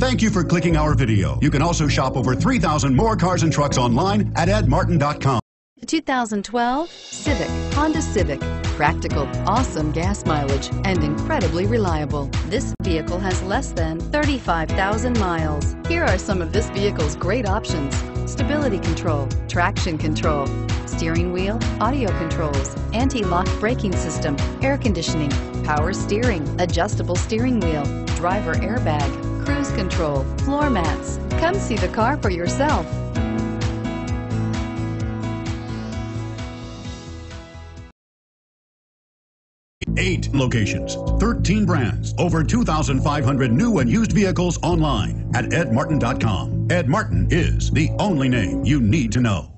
Thank you for clicking our video. You can also shop over 3,000 more cars and trucks online at EdMartin.com. The 2012 Civic, Honda Civic. Practical, awesome gas mileage, and incredibly reliable. This vehicle has less than 35,000 miles. Here are some of this vehicle's great options: stability control, traction control, steering wheel audio controls, anti-lock braking system, air conditioning, power steering, adjustable steering wheel, driver airbag, cruise control, floor mats. Come see the car for yourself. Eight locations, 13 brands, over 2,500 new and used vehicles online at EdMartin.com. Ed Martin is the only name you need to know.